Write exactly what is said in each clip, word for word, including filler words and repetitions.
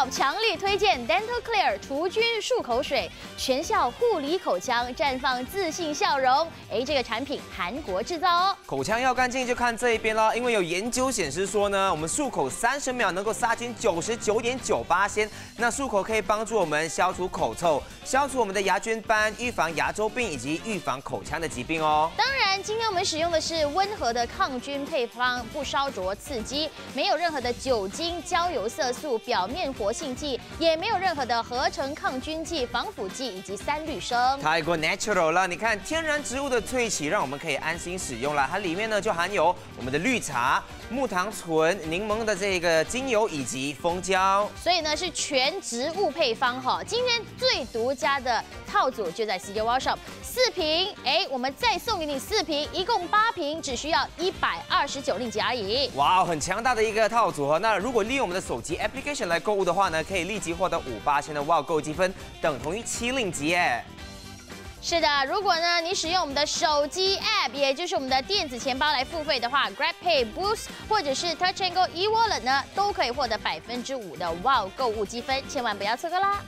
Shop 强力推荐 Dental Clear 除菌漱口水，全效护理口腔，绽放自信笑容。哎，这个产品韩国制造哦。口腔要干净就看这一边啦，因为有研究显示说呢，我们漱口三十秒能够杀菌九十九点九八仙。那漱口可以帮助我们消除口臭，消除我们的牙菌斑，预防牙周病以及预防口腔的疾病哦。当然，今天我们使用的是温和的抗菌配方，不烧灼刺激，没有任何的酒精、焦油色素、表面。 活性剂也没有任何的合成抗菌剂、防腐剂以及三氯生，太过 natural 了。你看天然植物的萃取，让我们可以安心使用了。它里面呢就含有我们的绿茶、木糖醇、柠檬的这个精油以及蜂胶，所以呢是全植物配方哈。今天最独家的套组就在 C J Wow Shop， 四瓶，哎，我们再送给你四瓶，一共八瓶，只需要一百二十九令吉而已。哇，很强大的一个套组合。那如果利用我们的手机 application 来购 的话呢，可以立即获得五八千的哇购积分，等同于七令吉耶。是的，如果呢你使用我们的手机 App， 也就是我们的电子钱包来付费的话 ，Grab Pay Boost 或者是 Touchangle wallet 呢，都可以获得百分之五的哇购物积分，千万不要错过啦！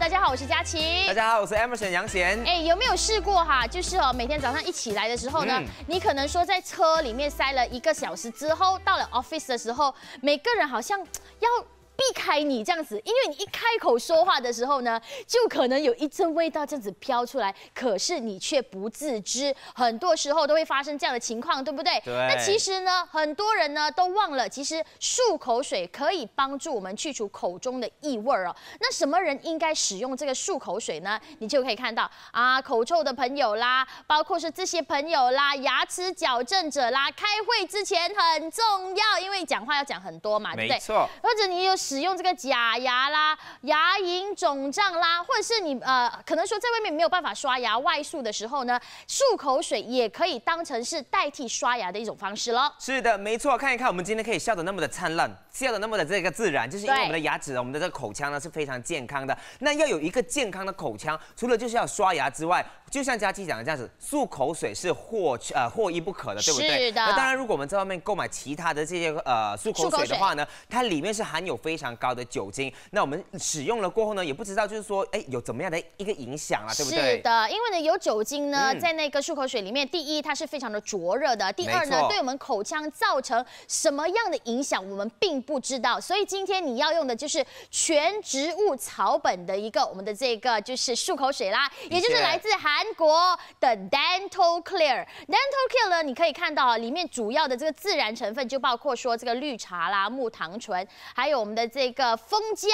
大家好，我是佳琪。大家好，我是 Emerson 杨贤。哎，有没有试过哈？就是哦，每天早上一起来的时候呢，嗯、你可能说在车里面塞了一个小时之后，到了 office 的时候，每个人好像要 避开你这样子，因为你一开口说话的时候呢，就可能有一阵味道这样子飘出来，可是你却不自知，很多时候都会发生这样的情况，对不对？对。那其实呢，很多人呢都忘了，其实漱口水可以帮助我们去除口中的异味哦。那什么人应该使用这个漱口水呢？你就可以看到啊，口臭的朋友啦，包括是这些朋友啦，牙齿矫正者啦，开会之前很重要，因为讲话要讲很多嘛，对不对？没错。或者你有 使用这个假牙啦、牙龈肿胀啦，或者是你呃，可能说在外面没有办法刷牙外漱的时候呢，漱口水也可以当成是代替刷牙的一种方式咯。是的，没错。看一看我们今天可以笑得那么的灿烂，笑得那么的这个自然，就是因为我们的牙齿呢，我们的这个口腔呢是非常健康的。那要有一个健康的口腔，除了就是要刷牙之外，就像佳琪讲的这样子，漱口水是获呃获益不可的，对不对？是的。那当然，如果我们在外面购买其他的这些呃漱口水的话呢，它里面是含有非 非常高的酒精，那我们使用了过后呢，也不知道就是说，哎，有怎么样的一个影响啊，对不对？是的，因为呢有酒精呢，嗯、在那个漱口水里面，第一它是非常的灼热的，第二呢对我们口腔造成什么样的影响，我们并不知道。所以今天你要用的就是全植物草本的一个我们的这个就是漱口水啦，也就是来自韩国的 Dental Clear。Dental Clear 呢，你可以看到、啊、里面主要的这个自然成分就包括说这个绿茶啦、木糖醇，还有我们的 这个蜂胶，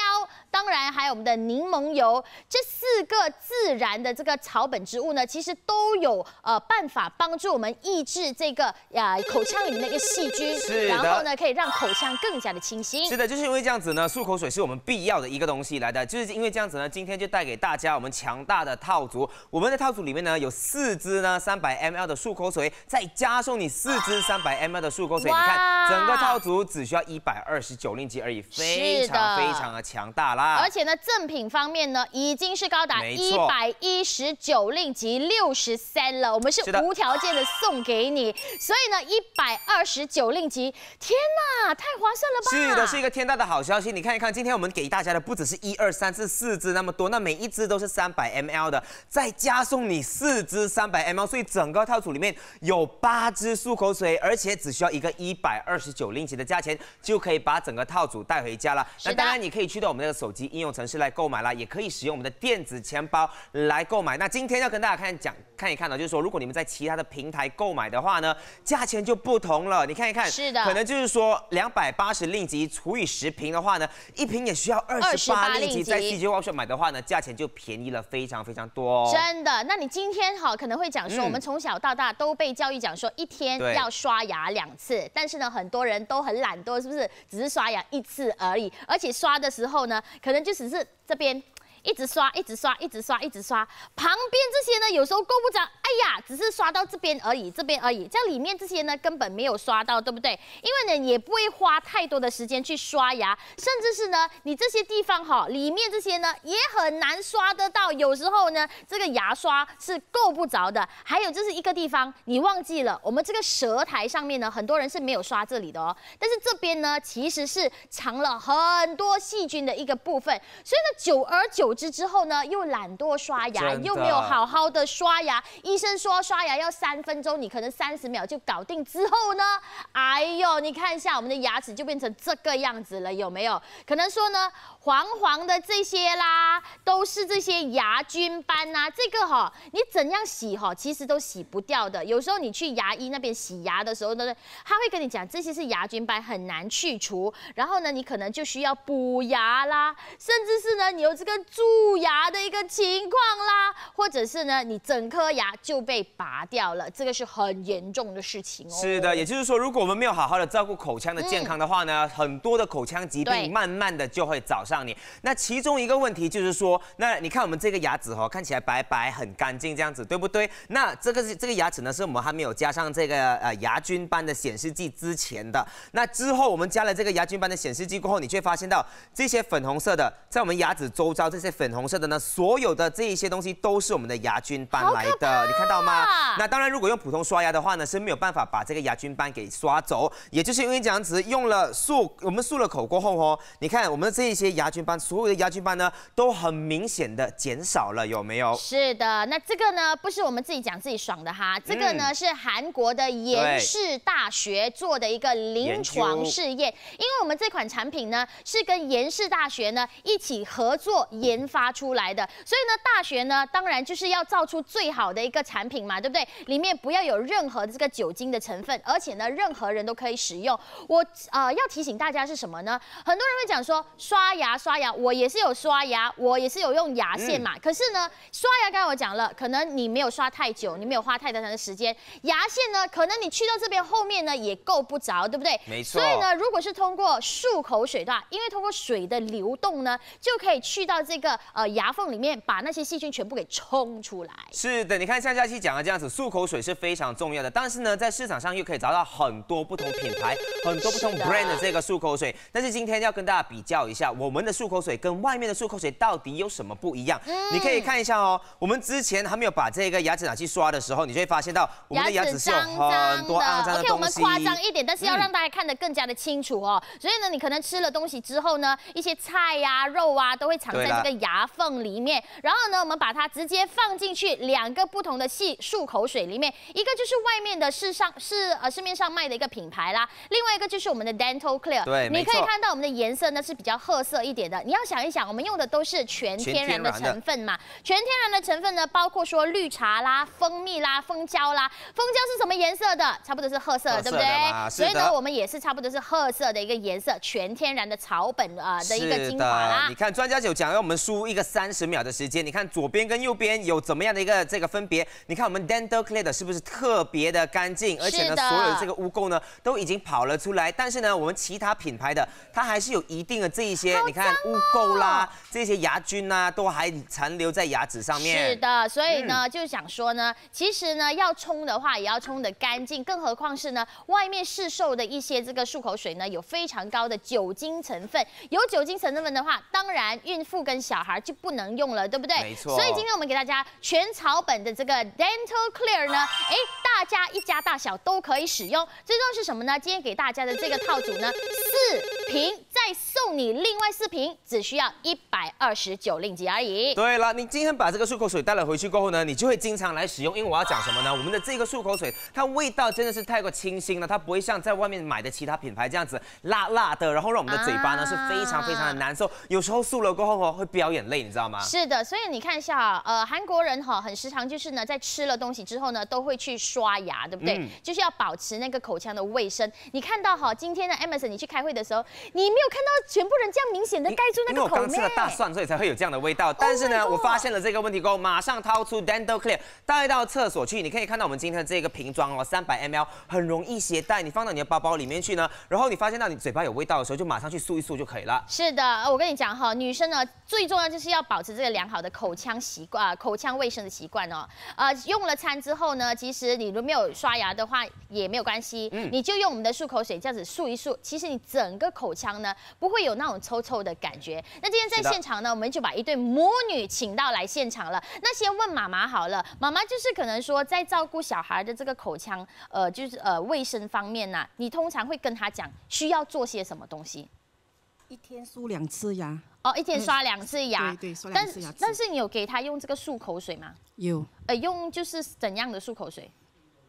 当然还有我们的柠檬油，这四个自然的这个草本植物呢，其实都有呃办法帮助我们抑制这个呃口腔里面的一个细菌，然后呢可以让口腔更加的清新。是的，就是因为这样子呢，漱口水是我们必要的一个东西来的，就是因为这样子呢，今天就带给大家我们强大的套组。我们的套组里面呢有四支呢三百毫升 的漱口水，再加送你四支三百毫升 的漱口水，你看整个套组只需要一百二十九令吉而已。 非常非常的强大啦，而且呢，赠品方面呢，已经是高达一百一十九令吉六十三了，我们是无条件的送给你，所以呢，一百二十九令吉，天哪，太划算了吧！是的，是一个天大的好消息。你看一看，今天我们给大家的不只是一二三四四支那么多，那每一支都是三百 ml 的，再加送你四支三百 ml， 所以整个套组里面有八支漱口水，而且只需要一个一百二十九令吉的价钱，就可以把整个套组带回 家了，那当然你可以去到我们那个手机应用程式来购买啦，也可以使用我们的电子钱包来购买。那今天要跟大家看讲看一看呢，就是说如果你们在其他的平台购买的话呢，价钱就不同了。你看一看，是的，可能就是说两百八十令吉除以十瓶的话呢，一瓶也需要二十八令吉，在 C J Wow Shop 买的话呢，价钱就便宜了非常非常多、哦。真的，那你今天哈可能会讲说，嗯、我们从小到大都被教育讲说一天要刷牙两次，但是呢很多人都很懒惰，是不是？只是刷牙一次而已。 而且刷的时候呢，可能就只是这边一直刷，一直刷，一直刷，一直刷。旁边这些呢，有时候够不着，哎呀，只是刷到这边而已，这边而已。这样里面这些呢，根本没有刷到，对不对？因为呢，也不会花太多的时间去刷牙，甚至是呢，你这些地方哈，里面这些呢，也很难刷得到。有时候呢，这个牙刷是够不着的。还有就是一个地方，你忘记了，我们这个舌苔上面呢，很多人是没有刷这里的哦。但是这边呢，其实是藏了很多细菌的一个部分，所以呢，久而久之之后呢，又懒惰刷牙，又没有好好的刷牙。医生说刷牙要三分钟，你可能三十秒就搞定。之后呢，哎呦，你看一下我们的牙齿就变成这个样子了，有没有？可能说呢，黄黄的这些啦，都是这些牙菌斑呐、啊。这个哈、哦，你怎样洗哈、哦，其实都洗不掉的。有时候你去牙医那边洗牙的时候呢，他会跟你讲这些是牙菌斑，很难去除。然后呢，你可能就需要补牙啦，甚至是呢，你有这个蛀牙的一个情况啦，或者是呢，你整颗牙就被拔掉了，这个是很严重的事情哦。是的，也就是说，如果我们没有好好的照顾口腔的健康的话呢，嗯、很多的口腔疾病慢慢的就会找上你。那其中一个问题就是说，那你看我们这个牙齿哦，看起来白白很干净这样子，对不对？那这个是这个牙齿呢，是我们还没有加上这个呃牙菌斑的显示剂之前的。那之后我们加了这个牙菌斑的显示剂过后，你却发现到这些粉红色的在我们牙齿周遭这些粉红色的呢，所有的这一些东西都是我们的牙菌斑来的，啊、你看到吗？那当然，如果用普通刷牙的话呢，是没有办法把这个牙菌斑给刷走，也就是因为这样子用了漱我们漱了口过后哦，你看我们这一些牙菌斑，所有的牙菌斑呢都很明显的减少了，有没有？是的，那这个呢不是我们自己讲自己爽的哈，这个呢、嗯、是韩国的延世大学做的一个临床试验，因为我们这款产品呢是跟延世大学呢一起合作研发出来的，所以呢大学呢当然就是要造出最好的一个产品嘛，对不对？里面不要有任何这个酒精的成分，而且呢任何人都可以使用。我呃要提醒大家是什么呢？很多人会讲说刷牙刷牙，我也是有刷牙，我也是有用牙线嘛。嗯、可是呢刷牙刚才我讲了，可能你没有刷太久，你没有花太长的时间。牙线呢可能你去到这边后面呢也够不着，对不对？没错。所以呢如果是通过漱口水的话，因为通过水的流动呢就可以去到这个呃牙缝里面，把那些细菌全部给冲出来。是的，你看像佳琪讲的这样子，漱口水是非常重要的，但是呢在市场上又可以找到很多不同品牌、很多不同 brand 的这个漱口水。但是今天要跟大家比较一下，我们的漱口水跟外面的漱口水到底有什么不一样？嗯、你可以看一下哦，我们之前还没有把这个牙齿拿去刷的时候，你就会发现到我们的牙齿是有很多肮脏的东西。OK， 我们夸张一点，但是要让大家看得更加的清楚哦。嗯、所以呢，你可能吃了东西之后呢，一些菜呀、啊、肉啊都会藏在这个牙缝里面。然后呢，我们把它直接放进去两个不同的细漱口水里面，一个就是外面的市上是呃市面上卖的一个品牌啦，另外一个就是我们的 Dental Clear。对，你可以看到我们的颜色呢是比较褐色一点的。你要想一想，我们用的都是全天然的成分嘛，全天然的成分呢包括说绿茶啦、蜂蜜啦、蜂胶啦。蜂胶是什么颜色的？差不多是褐色，对不对？所以呢，我们也是差不多是褐色的一个颜色，全天然的草本呃的一个精华啦。你看专家有讲，要我们输一个三十秒的时间，你看左边跟右边有怎么样的一个这个分别？你看我们 Dental Clear 的是不是特别的干净？而且呢，所有的这个污垢呢都已经跑了出来。但是呢，我们其他品牌的它还是有一定的这一些，哦、你看污垢啦，这些牙菌呐、啊、都还残留在牙齿上面。是的，所以呢，嗯、就想说呢，其实呢要冲的话也要冲的干净，更何况是呢外面市售的一些这个漱口水呢有非常高的酒精成分，有酒精成分的话，当然孕妇跟小孩就不能用了，对不对？没错。所以今天我们给大家全草本的这个 Dental Clear 呢，哎，大家一家大小都可以使用。最重要是什么呢？今天给大家的这个套组呢，四瓶再送你另外四瓶，只需要一百二十九令吉而已。对了，你今天把这个漱口水带了回去过后呢，你就会经常来使用。因为我要讲什么呢？我们的这个漱口水，它味道真的是太过清新了，它不会像在外面买的其他品牌这样子辣辣的，然后让我们的嘴巴呢、啊、是非常非常的难受。有时候漱了过后哦，会飙眼泪，你知道吗？是的，所以你看一下，呃，韩国人哈、哦、很时常就是呢，在吃了东西之后呢，都会去刷牙，对不对？嗯、就是要保持那个口腔的卫生。你看到哈、哦，今天呢 Emerson 你去开会的时候，你没有看到全部人这样明显的盖住那个口。因为我刚吃了大蒜，所以才会有这样的味道。但是呢， oh、我发现了这个问题后，马上掏出 Dental Clear， 带到厕所去。你可以看到我们今天的这个瓶装哦， 三百毫升 很容易携带，你放到你的包包里面去呢。然后你发现到你嘴巴有味道的时候，就马上去漱一漱就可以了。是的，我跟你讲哈，女生呢最重要就是要保持这个良好的口腔习惯、呃、口腔卫生的习惯哦。呃，用了餐之后呢，其实你如果没有刷牙的话也没有关系，嗯、你就用我们的漱口水这样子漱一漱，其实你整个口腔呢不会有那种臭臭的感觉。那今天在现场呢，我们就把一对母女请到来现场了。那先问妈妈好了，妈妈就是可能说在照顾小孩的这个口腔，呃，就是呃卫生方面呢、啊，你通常会跟他讲需要做些什么东西？一天漱两次牙。哦，一天刷两次牙。嗯、对对，刷两次牙。但但是你有给他用这个漱口水吗？有。呃，用就是怎样的漱口水？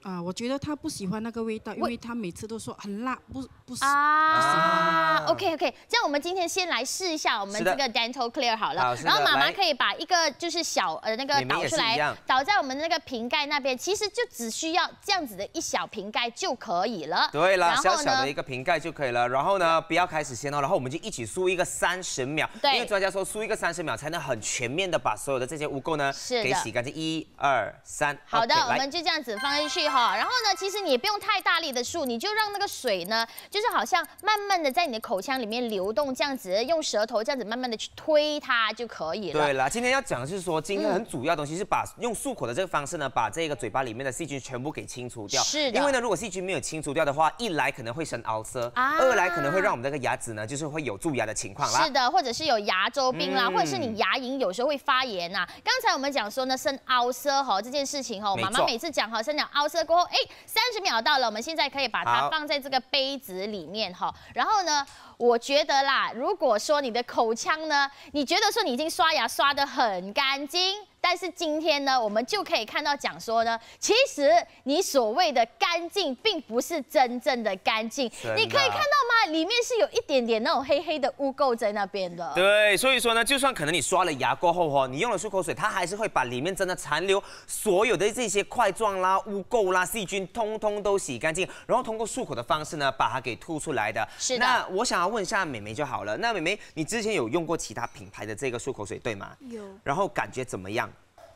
啊，我觉得他不喜欢那个味道，因为他每次都说很辣，不不喜啊。OK OK， 这样我们今天先来试一下我们这个 Dental Clear 好了，然后妈妈可以把一个就是小呃那个倒出来，倒在我们那个瓶盖那边，其实就只需要这样子的一小瓶盖就可以了。对了，小小的一个瓶盖就可以了。然后呢，不要开始先哦，然后我们就一起漱一个三十秒，因为专家说漱一个三十秒才能很全面的把所有的这些污垢呢给洗干净。一二三，好的，我们就这样子放进去。 然后呢，其实你也不用太大力的漱，你就让那个水呢，就是好像慢慢的在你的口腔里面流动，这样子用舌头这样子慢慢的去推它就可以了。对了，今天要讲的就是说，今天很主要的东西是把用漱口的这个方式呢，把这个嘴巴里面的细菌全部给清除掉。是的。因为呢，如果细菌没有清除掉的话，一来可能会生凹塞，啊、二来可能会让我们这个牙齿呢，就是会有蛀牙的情况啦。是的，或者是有牙周病啦，嗯、或者是你牙龈有时候会发炎呐、啊。刚才我们讲说呢，生凹塞哈这件事情哈，妈妈每次讲哈，生讲凹塞。 过后，哎，三十秒到了，我们现在可以把它放在这个杯子里面哈。然后呢，我觉得啦，如果说你的口腔呢，你觉得说你已经刷牙刷得很干净，但是今天呢，我们就可以看到讲说呢，其实你所谓的干净，并不是真正的干净。你可以看到吗？里面是有一点点那种黑黑的污垢在那边的。对，所以说呢，就算可能你刷了牙过后哦，你用了漱口水，它还是会把里面真的残留所有的这些块状啦、污垢。 拉细菌通通都洗干净，然后通过漱口的方式呢，把它给吐出来的。是的。那我想要问一下美眉就好了，那美眉，你之前有用过其他品牌的这个漱口水对吗？有。然后感觉怎么样？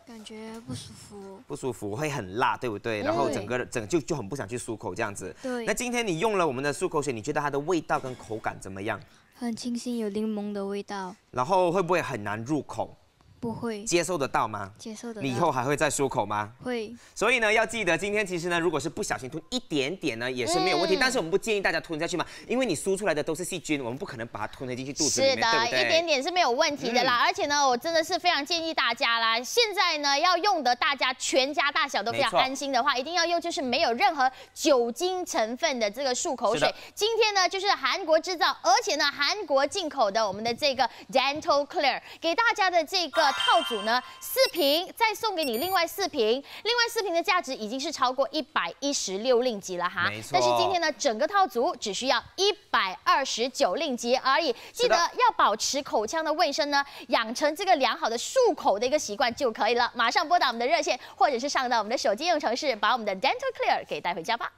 感觉不舒服。不舒服会很辣，对不对？然后整个整就就很不想去漱口这样子。对。那今天你用了我们的漱口水，你觉得它的味道跟口感怎么样？很清新，有柠檬的味道。然后会不会很难入口？ 不会接受得到吗？接受得到。你以后还会再漱口吗？会。所以呢，要记得今天其实呢，如果是不小心吞一点点呢，也是没有问题。嗯、但是我们不建议大家吞下去嘛，因为你输出来的都是细菌，我们不可能把它吞进去肚子里面，是的，对不对？一点点是没有问题的啦。嗯、而且呢，我真的是非常建议大家啦，现在呢要用的大家全家大小都比较安心的话，一定要用就是没有任何酒精成分的这个漱口水。今天呢就是韩国制造，而且呢韩国进口的我们的这个 Dental Clear 给大家的这个。 套组呢，四瓶再送给你另外四瓶，另外四瓶的价值已经是超过一百一十六令吉了哈。没错。但是今天呢，整个套组只需要一百二十九令吉而已。记得要保持口腔的卫生呢，养成这个良好的漱口的一个习惯就可以了。马上拨打我们的热线，或者是上到我们的手机应用程式，把我们的 Dental Clear 给带回家吧。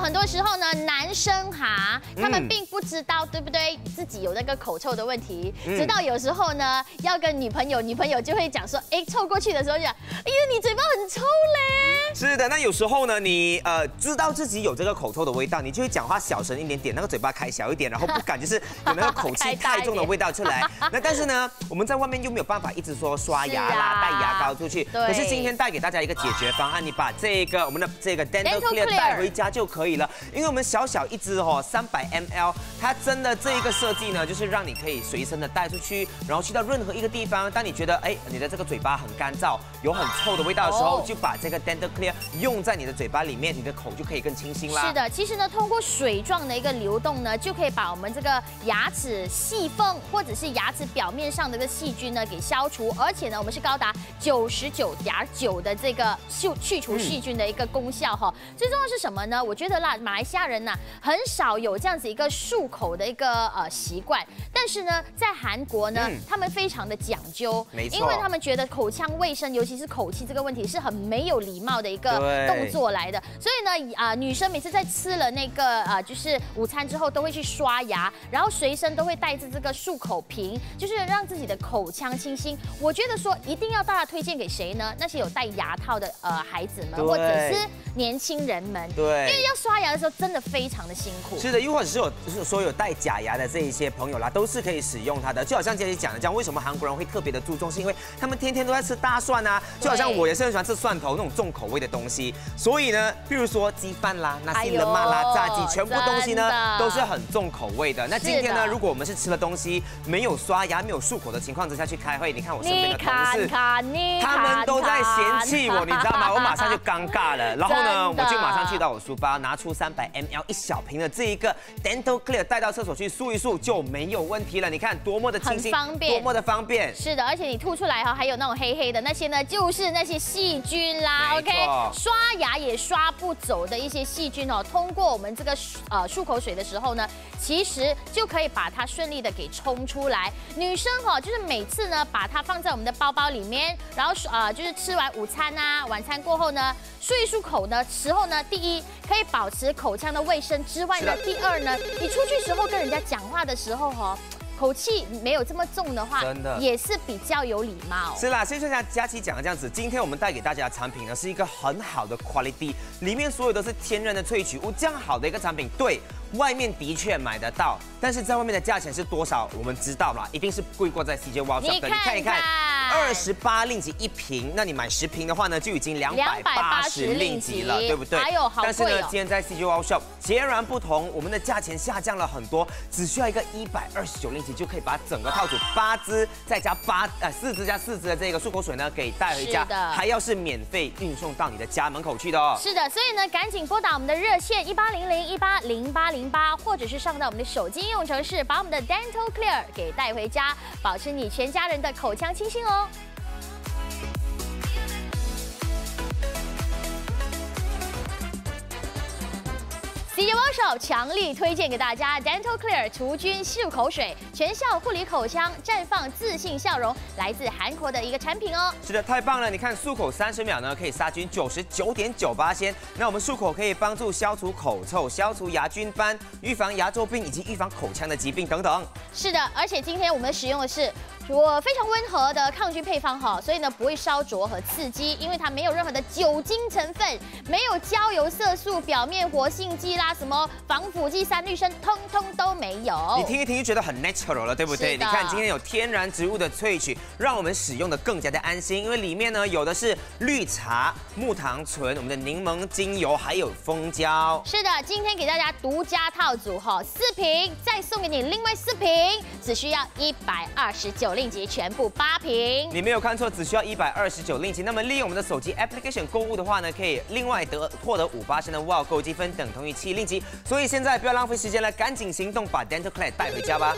很多时候呢，男生哈，他们并不知道，嗯、对不对？自己有那个口臭的问题，嗯、直到有时候呢，要跟女朋友，女朋友就会讲说，哎，凑过去的时候就讲，哎呀，你嘴巴很臭嘞。是的，那有时候呢，你呃知道自己有这个口臭的味道，你就会讲话小声一点点，那个嘴巴开小一点，然后不敢就是有那个口气太重的味道出来。那但是呢，我们在外面又没有办法一直说刷牙啦，啊、带牙膏出去。可是今天带给大家一个解决方案，你把这个我们的这个 Dental Clear 带回家就可以。 了，因为我们小小一支哦， 三百毫升， 它真的这一个设计呢，就是让你可以随身的带出去，然后去到任何一个地方。当你觉得哎，你的这个嘴巴很干燥，有很臭的味道的时候， oh. 就把这个 Dental Clear 用在你的嘴巴里面，你的口就可以更清新啦。是的，其实呢，通过水状的一个流动呢，就可以把我们这个牙齿细缝或者是牙齿表面上的一个细菌呢给消除，而且呢，我们是高达 九十九点九 的这个去去除细菌的一个功效哈。嗯、最重要是什么呢？我觉得。啦，马来西亚人呐、啊、很少有这样子一个漱口的一个呃习惯，但是呢，在韩国呢，嗯、他们非常的讲究，没错，因为他们觉得口腔卫生，尤其是口气这个问题是很没有礼貌的一个动作来的，所以呢，啊、呃，女生每次在吃了那个啊、呃、就是午餐之后都会去刷牙，然后随身都会带着这个漱口瓶，就是让自己的口腔清新。我觉得说一定要大家推荐给谁呢？那些有戴牙套的呃孩子们，或者是年轻人们，对，因为要刷牙的时候真的非常的辛苦。是的，又或者是有就是说有戴假牙的这一些朋友啦，都是可以使用它的。就好像姐姐讲的这样，为什么韩国人会特别的注重，是因为他们天天都在吃大蒜啊。就好像我也是很喜欢吃蒜头那种重口味的东西，所以呢，比如说鸡饭啦、那些的麻辣炸鸡，全部东西呢都是很重口味的。那今天呢，如果我们是吃了东西没有刷牙、没有漱口的情况之下去开会，你看我身边的同事，他们都在嫌弃我，你知道吗？我马上就尴尬了，然后呢，我就马上去到我书包，拿出三百毫升 一小瓶的这一个 Dental Clear 带到厕所去漱一漱就没有问题了。你看多么的清新，多么的方便。是的，而且你吐出来哈，还有那种黑黑的那些呢，就是那些细菌啦。OK， 刷牙也刷不走的一些细菌哦，通过我们这个呃漱口水的时候呢，其实就可以把它顺利的给冲出来。女生哈、哦，就是每次呢把它放在我们的包包里面，然后呃就是吃完午餐啊、晚餐过后呢，漱一漱口呢时候呢，第一可以保持口腔的卫生之外呢，第二呢，你出去时候跟人家讲话的时候哈、哦。口气没有这么重的话，真的也是比较有礼貌。是啦，所以像佳琪讲的这样子，今天我们带给大家的产品呢，是一个很好的 quality， 里面所有都是天然的萃取物，这样好的一个产品，对外面的确买得到，但是在外面的价钱是多少，我们知道啦，一定是贵过在 C J Wow Shop 的。你看一看，二十八令吉一瓶，那你买十瓶的话呢，就已经两百八十令吉了，对不对？还有好贵哦。但是呢，今天在 C J Wow Shop 截然不同，我们的价钱下降了很多，只需要一个一百二十九令吉。就可以把整个套组八支再加八呃四支加四支的这个漱口水呢给带回家，还要是免费运送到你的家门口去的哦。是的，所以呢，赶紧拨打我们的热线一八零零一八零八零八，或者是上到我们的手机应用程式，把我们的 Dental Clear 给带回家，保持你全家人的口腔清新哦。C J Wow Shop 强力推荐给大家 Dental Clear 除菌漱口水，全效护理口腔，绽放自信笑容，来自韩国的一个产品哦。是的，太棒了！你看漱口三十秒呢，可以杀菌九十九点九八先。那我们漱口可以帮助消除口臭、消除牙菌斑、预防牙周病以及预防口腔的疾病等等。是的，而且今天我们使用的是我非常温和的抗菌配方哈，所以呢不会烧灼和刺激，因为它没有任何的酒精成分，没有焦油色素、表面活性剂啦。加什么防腐剂、三氯生，通通都没有。你听一听就觉得很 natural 了，对不对？你看今天有天然植物的萃取，让我们使用的更加的安心，因为里面呢有的是绿茶、木糖醇、我们的柠檬精油，还有蜂胶。是的，今天给大家独家套组哈，四瓶再送给你另外四瓶，只需要一百二十九令吉，全部八瓶。你没有看错，只需要一百二十九令吉。那么利用我们的手机 application 购物的话呢，可以另外得获得五八升的 Wow 购积分，等同于七。令吉，所以现在不要浪费时间了，赶紧行动，把 Dental Clear 带回家吧。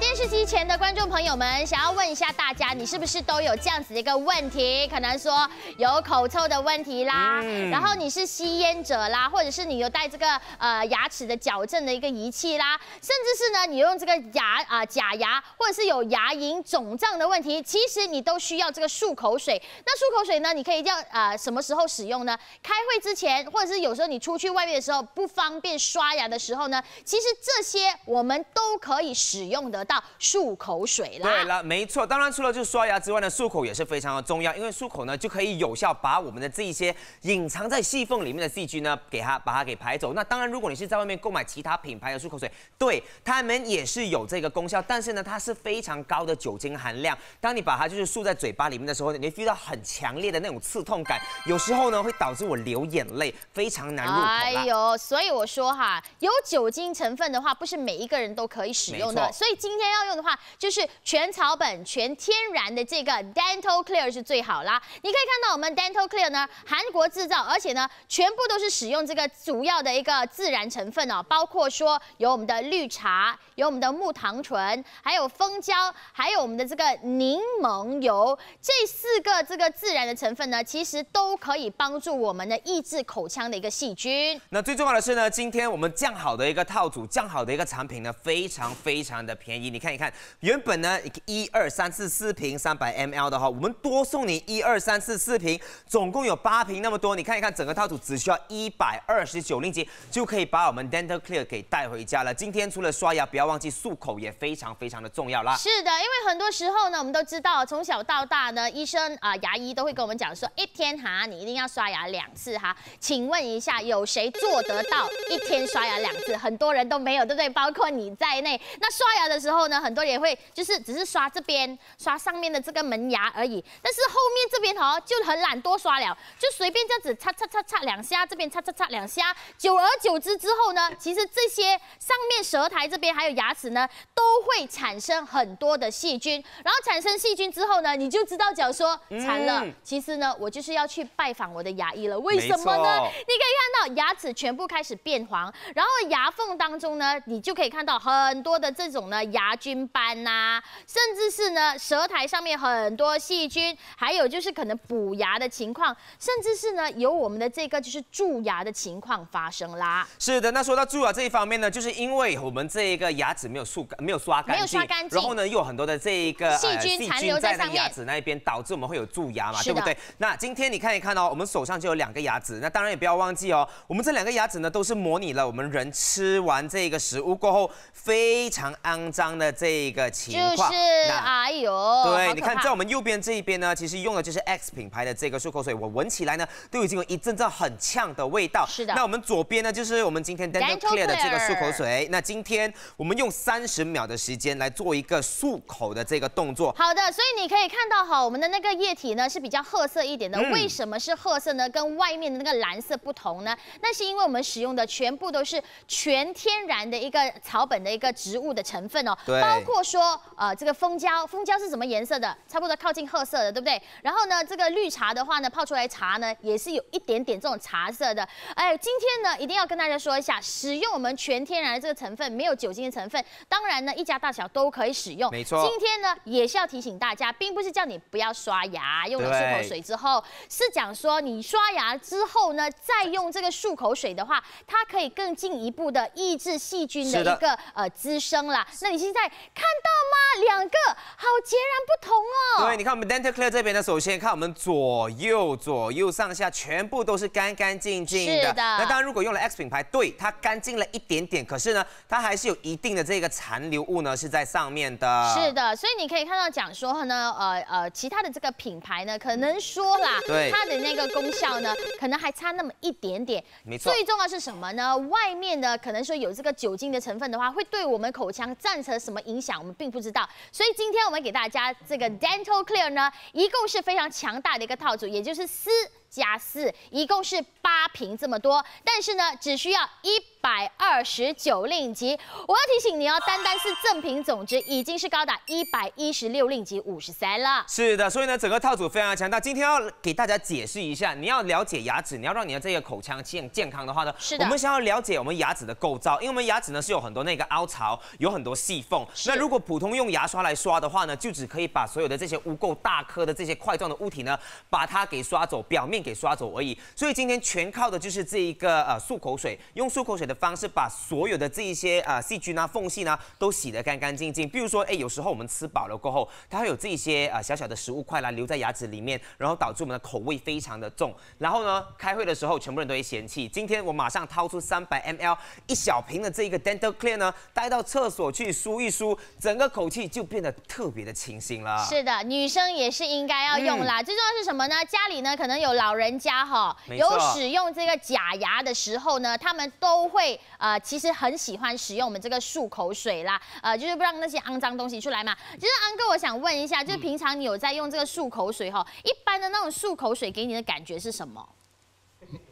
电视机前的观众朋友们，想要问一下大家，你是不是都有这样子的一个问题？可能说有口臭的问题啦，嗯、然后你是吸烟者啦，或者是你有带这个呃牙齿的矫正的一个仪器啦，甚至是呢你用这个牙啊、呃、假牙，或者是有牙龈肿胀的问题，其实你都需要这个漱口水。那漱口水呢，你可以要呃什么时候使用呢？开会之前，或者是有时候你出去外面的时候不方便刷牙的时候呢，其实这些我们都可以使用得到。漱口水啦，对了，没错。当然，除了就是刷牙之外呢，漱口也是非常的重要，因为漱口呢就可以有效把我们的这一些隐藏在细缝里面的细菌呢，给它把它给排走。那当然，如果你是在外面购买其他品牌的漱口水，对它们也是有这个功效，但是呢，它是非常高的酒精含量。当你把它就是漱在嘴巴里面的时候，你会遇到很强烈的那种刺痛感，有时候呢会导致我流眼泪，非常难入口啦。哎呦，所以我说哈，有酒精成分的话，不是每一个人都可以使用的，所以今天要用的话。话，就是全草本、全天然的这个 Dental Clear 是最好啦。你可以看到我们 Dental Clear 呢，韩国制造，而且呢，全部都是使用这个主要的一个自然成分哦，包括说有我们的绿茶，有我们的木糖醇，还有蜂胶，还有我们的这个柠檬油，这四个这个自然的成分呢，其实都可以帮助我们呢抑制口腔的一个细菌。那最重要的是呢，今天我们酱好的一个套组，酱好的一个产品呢，非常非常的便宜。你看一看，原本呢一二三四四瓶三百 ml 的哈，我们多送你一二三四四瓶，总共有八瓶那么多。你看一看整个套组只需要一百二十九令吉就可以把我们 Dental Clear 给带回家了。今天除了刷牙，不要忘记漱口也非常非常的重要啦。是的，因为很多时候呢，我们都知道从小到大呢，医生啊、呃、牙医都会跟我们讲说，一天哈你一定要刷牙两次哈。请问一下，有谁做得到一天刷牙两次？很多人都没有，对不对？包括你在内。那刷牙的时候呢，很多人也会就是只是刷这边，刷上面的这个门牙而已。但是后面这边哦就很懒惰刷了，就随便这样子擦擦擦擦两下，这边擦擦擦两下。久而久之之后呢，其实这些上面舌苔这边还有牙齿呢，都会产生很多的细菌。然后产生细菌之后呢，你就知道讲说惨了，其实呢我就是要去拜访我的牙医了。为什么呢？你可以看到牙齿全部开始变黄，然后牙缝当中呢，你就可以看到很多的这种呢牙菌斑呐、啊，甚至是呢舌苔上面很多细菌，还有就是可能补牙的情况，甚至是呢有我们的这个就是蛀牙的情况发生啦。是的，那说到蛀牙这一方面呢，就是因为我们这个牙齿没有漱没有刷干净，没有刷干净，然后呢又有很多的这个细菌残留在上牙齿那一边，导致我们会有蛀牙嘛，对不对？那今天你看一看哦，我们手上就有两个牙齿，那当然也不要忘记哦，我们这两个牙齿呢都是模拟了我们人吃完这个食物过后非常肮脏的这个情况。就是，哎呦，对，你看在我们右边这一边呢，其实用的就是 X 品牌的这个漱口水，我闻起来呢都已经有一阵阵很呛的味道。是的。那我们左边呢就是我们今天 Dental Clear 的这个漱口水，那今天我们用三十秒的时间来做一个漱口的这个动作。好的，所以你可以看到哈，我们的那个液体呢是比较褐色一点的，嗯、为什么是褐色呢？跟外面的那个蓝色不同呢？那是因为我们使用的全部都是全天然的一个草本的一个植物的成分哦，包括说呃这个蜂胶，蜂胶是什么颜色的？差不多靠近褐色的，对不对？然后呢，这个绿茶的话呢，泡出来茶呢也是有一点点这种茶色的。哎，今天呢一定要跟大家说一下，使用我们全天然的这个成分，没有酒精的成分，当然呢一家大小都可以使用。没错。今天呢也是要提醒大家，并不是叫你不要刷牙，用了漱口水之后，是讲说你刷牙之后呢，再用这个漱口水的话，它可以更进一步的抑制细菌的一个呃滋生啦。那你现在看到吗？两个好截然不同哦。对，你看我们 Dental Clear 这边呢，首先看我们左右左右上下全部都是干干净净的。是的。那当然，如果用了 X 品牌，对它干净了一点点，可是呢，它还是有一定的这个残留物呢是在上面的。是的，所以你可以看到讲说呢，呃呃，其他的这个品牌呢，可能说啦，它的那个功效呢，可能还差那么一点点。没错。最重要是什么呢？外面呢，可能说有这个酒精的成分的话，会对我们口腔造成什么影响，我们并不知道。所以今天我们给大家这个 Dental Clear 呢，一共是非常强大的一个套组，也就是四加四，一共是八瓶这么多，但是呢，只需要一百二十九令吉。我要提醒你哦，单单是赠品总值已经是高达一百一十六令吉五十三了。是的，所以呢，整个套组非常强大。今天要给大家解释一下，你要了解牙齿，你要让你的这个口腔健健康的话呢，是的，我们想要了解我们牙齿的构造，因为我们牙齿呢是有很多那个凹槽，有很多细缝。那如果普通用牙刷来刷的话呢，就只可以把所有的这些污垢、大颗的这些块状的物体呢，把它给刷走，表面给刷走而已。所以今天全靠的就是这一个呃漱口水，用漱口水的方式把所有的这一些呃细菌啊、缝隙呢都洗得干干净净。比如说，哎，有时候我们吃饱了过后，它会有这一些呃小小的食物块啦留在牙齿里面，然后导致我们的口味非常的重。然后呢，开会的时候全部人都会嫌弃。今天我马上掏出三百 ml 一小瓶的这个 Dental Clear 呢，带到厕所去梳一梳，整个口气就变得特别的清新了。是的，女生也是应该要用啦。嗯、最重要是什么呢？家里呢可能有老。老人家哈、哦、有使用这个假牙的时候呢，他们都会呃，其实很喜欢使用我们这个漱口水啦，呃，就是不让那些肮脏东西出来嘛。就是安哥，我想问一下，就是平常你有在用这个漱口水哈、哦，一般的那种漱口水给你的感觉是什么？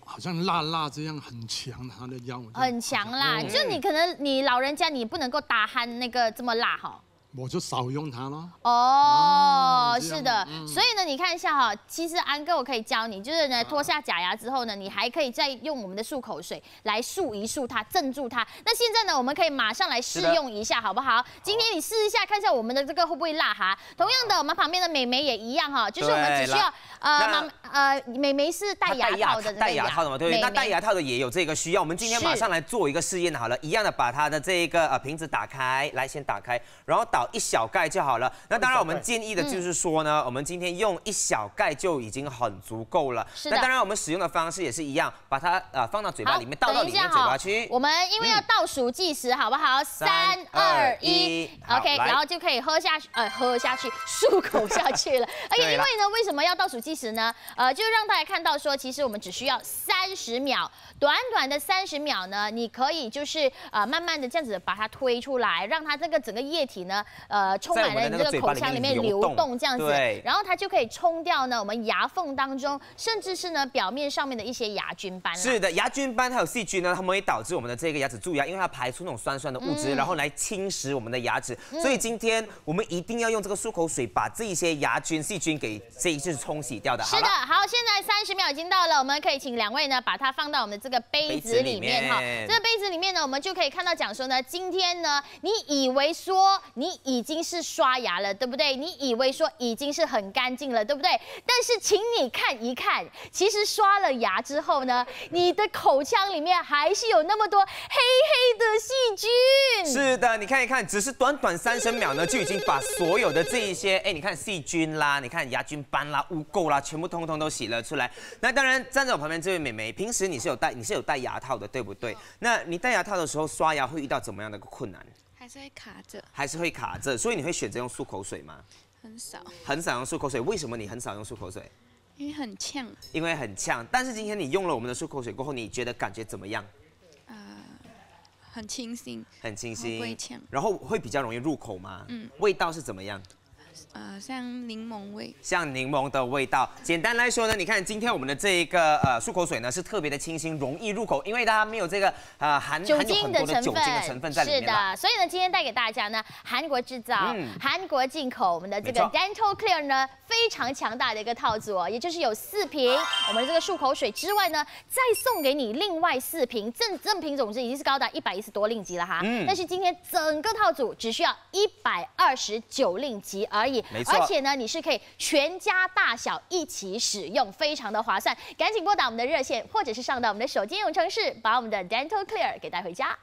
好像辣辣这样很强，它的药很强啦，嗯、就你可能你老人家你不能够打鼾那个这么辣哈、哦。我就少用它咯。哦，嗯、是的，嗯、所以呢，你看一下哈，其实安哥我可以教你，就是呢，脱下假牙之后呢，你还可以再用我们的漱口水来漱一漱它，镇住它。那现在呢，我们可以马上来试用一下，好不好？今天你试一下，看一下我们的这个会不会辣哈。同样的，我们旁边的美眉也一样哈，就是我们只需要呃呃，美眉是戴牙套的，戴牙套的嘛，对不对？那戴牙套的也有这个需要，我们今天马上来做一个试验好了，一样的把它的这个呃瓶子打开，来先打开，然后倒。 一小盖就好了。那当然，我们建议的就是说呢，嗯、我们今天用一小盖就已经很足够了。是的。那当然，我们使用的方式也是一样，把它呃放到嘴巴里面，倒到里面嘴巴去。我们因为要倒数计时，好不好？三二一 ，OK， 然后就可以喝下去，呃，喝下去，漱口下去了。而且因为呢，为什么要倒数计时呢？呃，就让大家看到说，其实我们只需要三十秒，短短的三十秒呢，你可以就是呃慢慢的这样子把它推出来，让它这个整个液体呢。 呃，充满了你这个口腔里面流动这样子，然后它就可以冲掉呢我们牙缝当中，甚至是呢表面上面的一些牙菌斑。是的，牙菌斑还有细菌呢，它们会导致我们的这个牙齿蛀牙，因为它排出那种酸酸的物质，嗯、然后来侵蚀我们的牙齿。嗯、所以今天我们一定要用这个漱口水把这一些牙菌细菌给这一次冲洗掉的。是的，好，现在三十秒已经到了，我们可以请两位呢把它放到我们的这个杯子里面哈。这个杯子里面呢，我们就可以看到讲说呢，今天呢，你以为说你 已经是刷牙了，对不对？你以为说已经是很干净了，对不对？但是请你看一看，其实刷了牙之后呢，你的口腔里面还是有那么多黑黑的细菌。是的，你看一看，只是短短三十秒呢，就已经把所有的这一些，哎，你看细菌啦，你看牙菌斑啦、污垢啦，全部通通都洗了出来。那当然，站在我旁边这位美眉，平时你是有戴，你是有戴牙套的，对不对？那你戴牙套的时候刷牙会遇到怎么样的困难？ 还是会卡着，还是会卡着，所以你会选择用漱口水吗？很少，很少用漱口水。为什么你很少用漱口水？因为很呛。因为很呛，但是今天你用了我们的漱口水过后，你觉得感觉怎么样？呃，很清新，很清新，不会呛。然后会比较容易入口吗？嗯。味道是怎么样？ 呃，像柠檬味，像柠檬的味道。简单来说呢，你看今天我们的这一个呃漱口水呢是特别的清新，容易入口，因为它没有这个呃含酒精的成分在里面。是的，所以呢，今天带给大家呢，韩国制造、嗯、韩国进口我们的这个 Dental Clear 呢非常强大的一个套组哦，也就是有四瓶我们的这个漱口水之外呢，再送给你另外四瓶，正正品总值已经是高达一百一十多令吉了哈。嗯。但是今天整个套组只需要一百二十九令吉而。 而已，而且呢，你是可以全家大小一起使用，非常的划算。赶紧拨打我们的热线，或者是上到我们的手机应用程式，把我们的 Dental Clear 给带回家。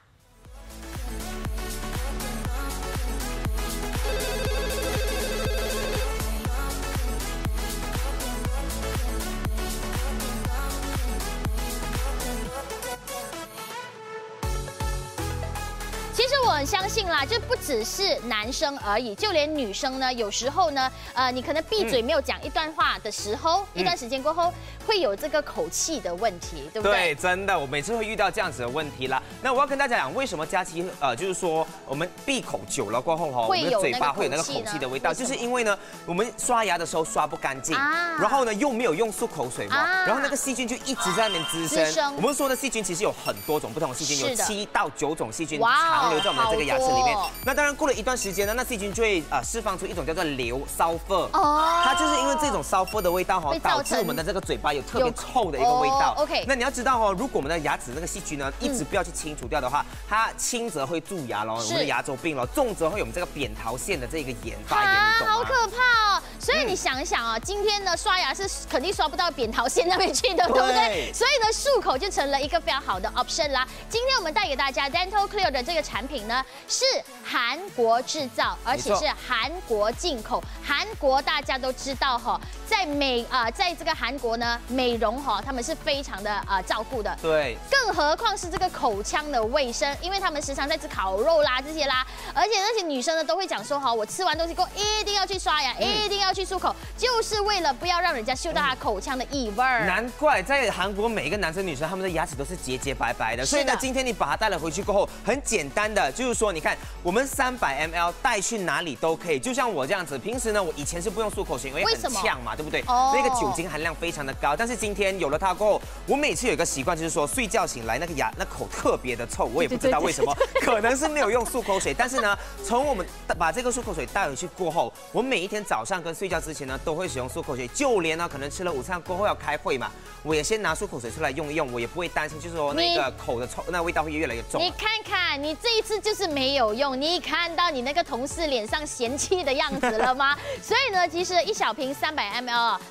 其实我很相信啦，这不只是男生而已，就连女生呢，有时候呢，呃，你可能闭嘴没有讲一段话的时候，嗯、一段时间过后会有这个口气的问题，对不对？对，真的，我每次会遇到这样子的问题啦。那我要跟大家讲，为什么佳琪呃，就是说我们闭口久了过后哈，我们的嘴巴会有那个口气的味道，就是因为呢，我们刷牙的时候刷不干净，啊、然后呢又没有用漱口水嘛，啊、然后那个细菌就一直在那边滋生。滋生我们说的细菌其实有很多种不同的细菌，有七到九种细菌藏。 留在我们的这个牙齿里面，那当然过了一段时间呢，那细菌就会呃释放出一种叫做硫骚铬，它就是因为这种骚铬的味道哈，导致我们的这个嘴巴有特别臭的一个味道。OK， 那你要知道哦，如果我们的牙齿那个细菌呢一直不要去清除掉的话，它轻则会蛀牙咯，我们的牙周病咯，重则会有我们这个扁桃腺的这个炎发炎，你懂吗？好可怕哦！所以你想一想哦，今天呢刷牙是肯定刷不到扁桃腺那边去的，对不对？所以呢漱口就成了一个非常好的 option 啦。今天我们带给大家 Dental Clear 的这个产品。 品呢是韩国制造，而且是韩国进口。韩国大家都知道哈、哦，在美啊、呃，在这个韩国呢，美容哈、哦，他们是非常的啊、呃、照顾的。对，更何况是这个口腔的卫生，因为他们时常在吃烤肉啦这些啦，而且那些女生呢都会讲说哈、哦，我吃完东西过后一定要去刷牙，嗯、一定要去漱口，就是为了不要让人家嗅到他口腔的异味。难怪在韩国每一个男生女生他们的牙齿都是结结白白的。所以呢，今天你把它带了回去过后，很简单的，就是说你看我们三百毫升 带去哪里都可以。就像我这样子，平时呢我以前是不用漱口水，因为很呛嘛，对不对？那个酒精含量非常的高。但是今天有了它过后，我每次有一个习惯就是说睡觉醒来那个牙那口特别的臭，我也不知道为什么，可能是没有用漱口水。但是呢，从我们把这个漱口水带回去过后，我每一天早上跟睡觉之前呢，都会使用漱口水。就连呢，可能吃了午餐过后要开会嘛，我也先拿漱口水出来用一用，我也不会担心，就是说那个口的臭，那味道会越来越重。你看看，你这一次就是没有用。你看到你那个同事脸上嫌弃的样子了吗？所以呢，其实一小瓶三百毫升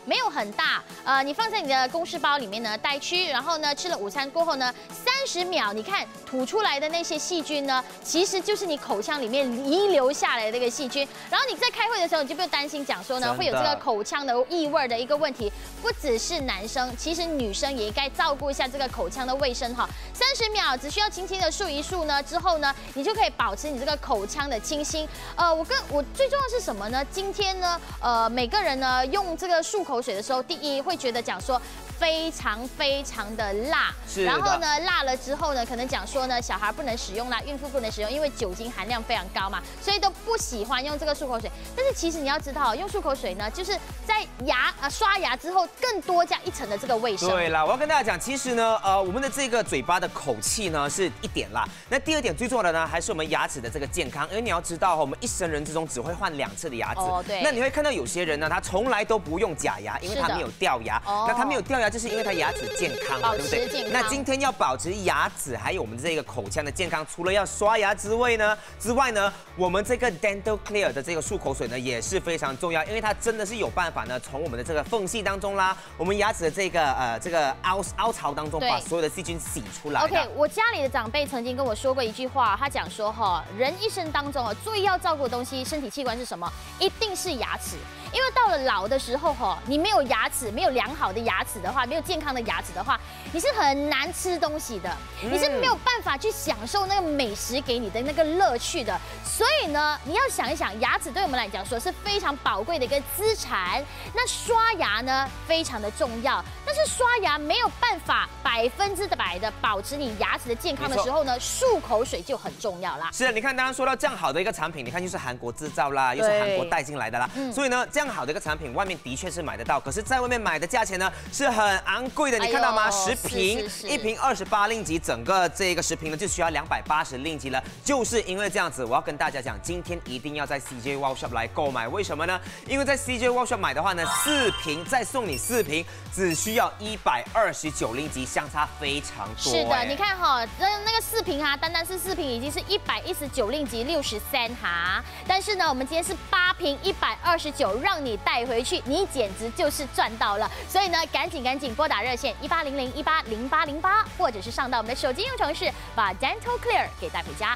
没有很大，呃，你放在你的公事包里面呢，带去，然后呢，吃了午餐过后呢，三十秒，你看吐出来的那些细菌呢，其实就是你口腔里面遗留下来的这个细菌。然后你在开会的时候，你就不用担心讲说呢会有这个口腔的异味的一个问题。不只是男生，其实女生也应该照顾一下这个口腔的卫生哈。三十秒只需要轻轻的漱一漱呢，之后呢，你就可以保持你这个口腔的清新。呃，我跟我最重要是什么呢？今天呢，呃，每个人呢用这个漱口水的时候，第一会觉得讲说非常非常的辣，然后呢辣了之后呢，可能讲说呢小孩不能使用啦，孕妇不能使用，因为酒精含量非常高嘛，所以都不喜欢用这个漱口水。但是其实你要知道，用漱口水呢，就是在牙呃刷牙之后更多加一层的这个卫生。对啦，我要跟大家讲，其实呢呃我们的这个嘴巴的口气呢是一点啦，那第二点最重要的呢还是我们牙齿的这个健康，因为你要知道我们一生人之中只会换两次的牙齿。哦，对。那你会看到有些人呢，他从来都不用假牙，因为他没有掉牙。哦。那他没有掉牙，就是因为他牙齿健康嘛，对不对？那今天要保持牙齿还有我们这个口腔的健康，除了要刷牙之外呢，之外呢，我们这个 Dental Clear 的这个漱口水呢也是非常重要，因为它真的是有办法呢，从我们的这个缝隙当中啦，我们牙齿的这个呃这个凹凹槽当中，把所有的细菌洗出来。OK， 我家里的长辈曾经跟我说过一句话，他讲说哈，人一生当中啊最要照顾的东西，身体器官是什么？一定是牙齿。因为到了老的时候哈，你没有牙齿，没有良好的牙齿的话，没有健康的牙齿的话，你是很难吃东西的，你是没有办法去享受那个美食给你的那个乐趣的。所以呢，你要想一想，牙齿对我们来讲说是非常宝贵的一个资产。那刷牙呢，非常的重要。但是刷牙没有办法百分之百的保持你牙齿的健康的时候呢，漱口水就很重要啦。是啊，你看，刚刚说到这样好的一个产品，你看就是韩国制造啦，又是韩国带进来的啦，所以呢，这样。更好的一个产品，外面的确是买得到，可是在外面买的价钱呢是很昂贵的，你看到吗？十瓶，一瓶二十八令吉，整个这个十瓶呢就需要两百八十令吉了。就是因为这样子，我要跟大家讲，今天一定要在 C J Wow Shop 来购买，为什么呢？因为在 C J Wow Shop 买的话呢，四瓶再送你四瓶，只需要一百二十九令吉，相差非常多。是的，你看哈、哦，那那个四瓶哈、啊，单单是四瓶已经是一百一十九令吉六十三哈，但是呢，我们今天是八瓶一百二十九让。让你带回去，你简直就是赚到了！所以呢，赶紧赶紧拨打热线一八零零一八零八零八，或者是上到我们的手机应用程式，把 Dental Clear 给带回家。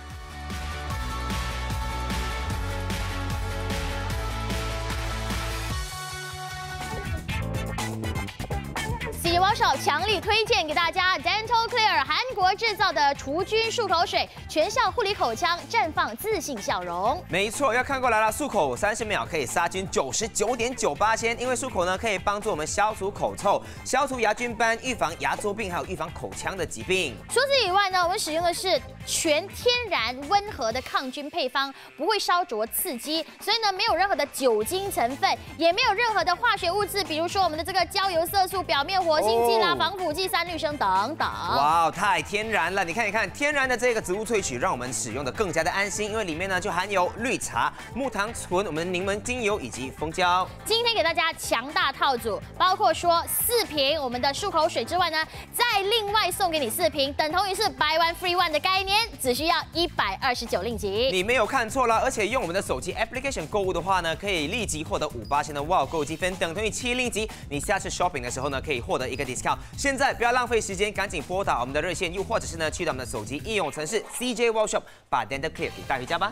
C J Wow Shop 强力推荐给大家 Dental Clear 韩国制造的除菌漱口水，全效护理口腔，绽放自信笑容。没错，要看过来了，漱口三十秒可以杀菌九十九点九八千，因为漱口呢可以帮助我们消除口臭、消除牙菌斑、预防牙周病，还有预防口腔的疾病。除此以外呢，我们使用的是全天然温和的抗菌配方，不会烧灼刺激，所以呢没有任何的酒精成分，也没有任何的化学物质，比如说我们的这个焦油色素、表面活性剂啦、防腐剂、三氯生等等。哇，太天然了！你看，你看，天然的这个植物萃取，让我们使用的更加的安心，因为里面呢就含有绿茶、木糖醇、我们的柠檬精油以及蜂胶。今天给大家强大套组，包括说四瓶我们的漱口水之外呢，再另外送给你四瓶，等同于是 buy one free one 的概念，只需要一百二十九令吉。你没有看错了，而且用我们的手机 application 购物的话呢，可以立即获得五八千的 wow 购物积分，等同于七令吉。你下次 shopping 的时候呢，可以获的一个 discount， 现在不要浪费时间，赶紧拨打我们的热线，又或者是呢，去到我们的手机应用程式 C J Wow Shop， 把 Dental Clear 给带回家吧。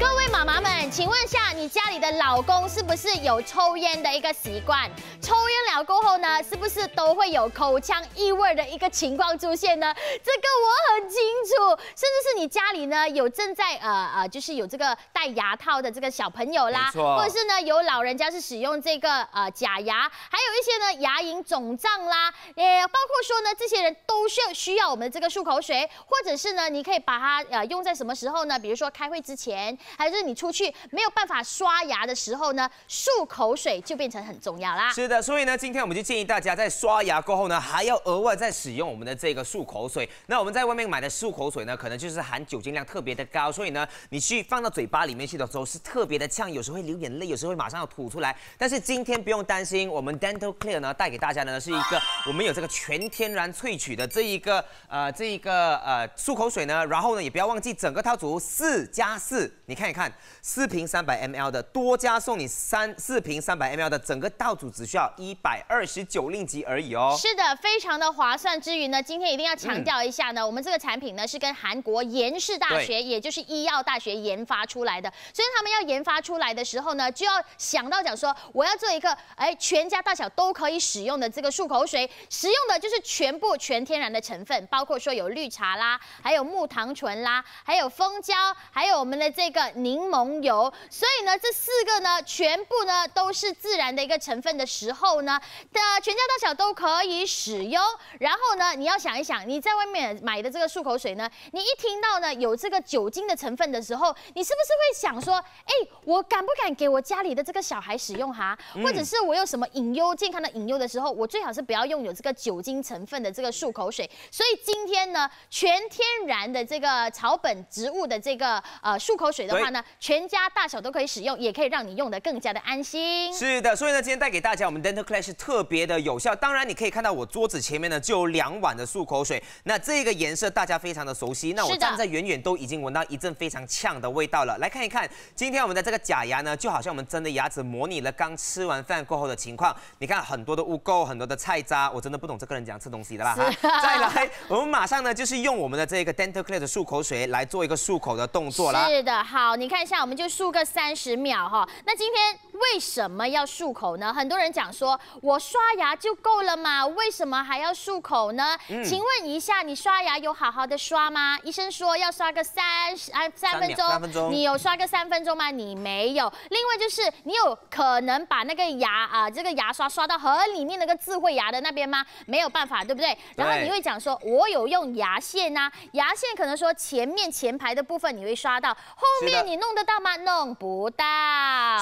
各位妈妈们，请问一下，你家里的老公是不是有抽烟的一个习惯？抽抽烟了过后呢，是不是都会有口腔异味的一个情况出现呢？这个我很清楚，甚至是你家里呢有正在呃呃，就是有这个戴牙套的这个小朋友啦，或者是呢有老人家是使用这个呃假牙，还有一些呢牙龈肿胀啦，也包括说呢这些人都需要需要我们这个漱口水，或者是呢你可以把它呃用在什么时候呢？比如说开会之前，还是你出去没有办法刷牙的时候呢，漱口水就变成很重要啦。是的，所以呢，今天我们就建议大家在刷牙过后呢，还要额外再使用我们的这个漱口水。那我们在外面买的漱口水呢，可能就是含酒精量特别的高，所以呢，你去放到嘴巴里面去的时候是特别的呛，有时候会流眼泪，有时候会马上要吐出来。但是今天不用担心，我们 Dental Clear 呢带给大家的呢是一个我们有这个全天然萃取的这一个呃这一个呃漱口水呢，然后呢也不要忘记整个套组四加四，你看一看四瓶三百 ml 的多加送你三四瓶三百 ml 的整个套组只需要一百二十九令吉而已哦。是的，非常的划算。之余呢，今天一定要强调一下呢，嗯、我们这个产品呢是跟韩国延世大学，也就是医药大学研发出来的，所以他们要研发出来的时候呢，就要想到讲说，我要做一个哎全家大小都可以使用的这个漱口水，使用的就是全部全天然的成分，包括说有绿茶啦，还有木糖醇啦，还有蜂胶，还有我们的这个柠檬油，所以呢这四个呢全部呢都是自然的一个成分的时候呢，的全家大小都可以使用。然后呢，你要想一想，你在外面买的这个漱口水呢，你一听到呢有这个酒精的成分的时候，你是不是会想说，哎，我敢不敢给我家里的这个小孩使用哈？嗯、或者是我有什么隐忧、健康的隐忧的时候，我最好是不要用有这个酒精成分的这个漱口水。所以今天呢，全天然的这个草本植物的这个呃漱口水的话呢，全家大小都可以使用，也可以让你用得更加的安心。是的，所以呢，今天带给大家我们 Dental Clear 是特别的有效。当然，你可以看到我桌子前面呢就有两碗的漱口水，那这个颜色大家非常的熟悉。那我站在远远都已经闻到一阵非常呛的味道了。来看一看，今天我们的这个假牙呢，就好像我们真的牙齿模拟了刚吃完饭过后的情况。你看很多的污垢，很多的菜渣，我真的不懂这个人讲吃东西的啦。再来，我们马上呢就是用我们的这个 Dental Clear 的漱口水来做一个漱口的动作啦。是的，好，你看一下，我们就漱个三十秒哈。那今天为什么要漱口呢？很多人讲说，我刷牙就够了嘛，为什么还要漱口呢？嗯、请问一下，你刷牙有好好的刷吗？医生说要刷个三十啊三分钟，三分钟你有刷个三分钟吗？你没有。另外就是，你有可能把那个牙啊、呃、这个牙刷刷到很里面那个智慧牙的那边吗？没有办法，对不对？然后你会讲说，我有用牙线呐、啊，牙线可能说前面前排的部分你会刷到，后面你弄得到吗？弄不到。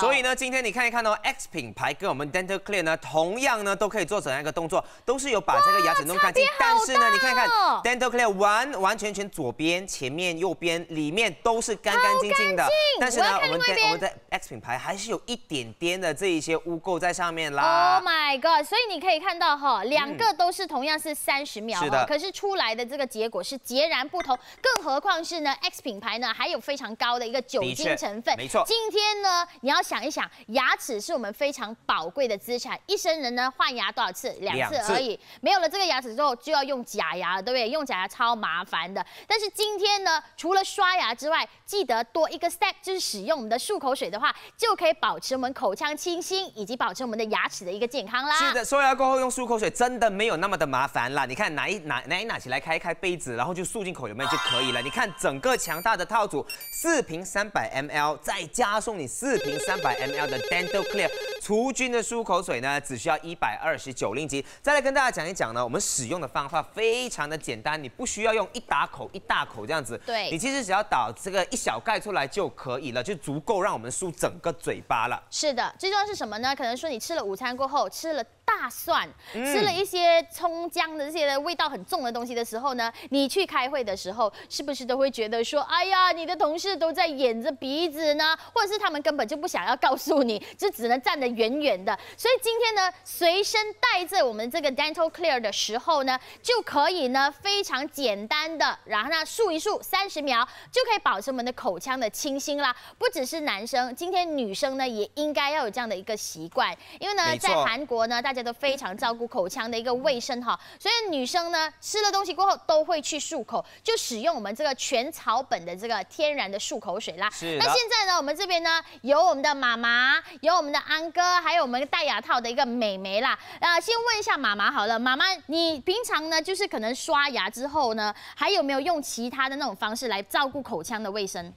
所以呢，今天你看一看哦 ，X 品牌跟我们 Dental Clear 呢，同样呢都可以做怎样一个动作，都是有把这个牙齿弄干净。但是呢，你看一看 Dental Clear 完完全全左边、前面、右边里面都是干干净净的。但是呢，我们我们的 X 品牌还是有一点点的这一些污垢在上面啦。Oh my god！ 所以你可以看到哈、哦，两个都是同样是三十秒、哦，是的，可是出来的这个结果是截然不同。更何况是呢 ，X 品牌呢还有非常高的一个酒精成分。没错。今天呢，你要想一想牙。牙齿是我们非常宝贵的资产，一生人呢换牙多少次？两次而已。没有了这个牙齿之后，就要用假牙了，对不对？用假牙超麻烦的。但是今天呢，除了刷牙之外，记得多一个 step， 就是使用我们的漱口水的话，就可以保持我们口腔清新，以及保持我们的牙齿的一个健康啦。是的，刷牙过后用漱口水真的没有那么的麻烦啦。你看拿一拿拿一拿起来，开一开杯子，然后就漱进口里面就可以了。你看整个强大的套组，四瓶三百 ml， 再加送你四瓶三百 ml 的 Dental Clear 除菌的漱口水呢，只需要一百二十九令吉。再来跟大家讲一讲呢，我们使用的方法非常的简单，你不需要用一大口一大口这样子，对，你其实只要倒这个一小盖出来就可以了，就足够让我们漱整个嘴巴了。是的，最重要是什么呢？可能说你吃了午餐过后，吃了大蒜，嗯、吃了一些葱姜的这些味道很重的东西的时候呢，你去开会的时候，是不是都会觉得说，哎呀，你的同事都在掩着鼻子呢，或者是他们根本就不想要告诉你，就只能站得远远的。所以今天呢，随身带着我们这个 Dental Clear 的时候呢，就可以呢非常简单的，然后呢漱一漱三十秒，就可以保持我们的口腔的清新啦。不只是男生，今天女生呢也应该要有这样的一个习惯，因为呢在韩国呢大家。家都非常照顾口腔的一个卫生哈，所以女生呢吃了东西过后都会去漱口，就使用我们这个全草本的这个天然的漱口水啦。是。那现在呢，我们这边呢有我们的妈妈，有我们的安哥，还有我们戴牙套的一个美眉啦。呃，先问一下妈妈好了，妈妈，你平常呢就是可能刷牙之后呢，还有没有用其他的那种方式来照顾口腔的卫生？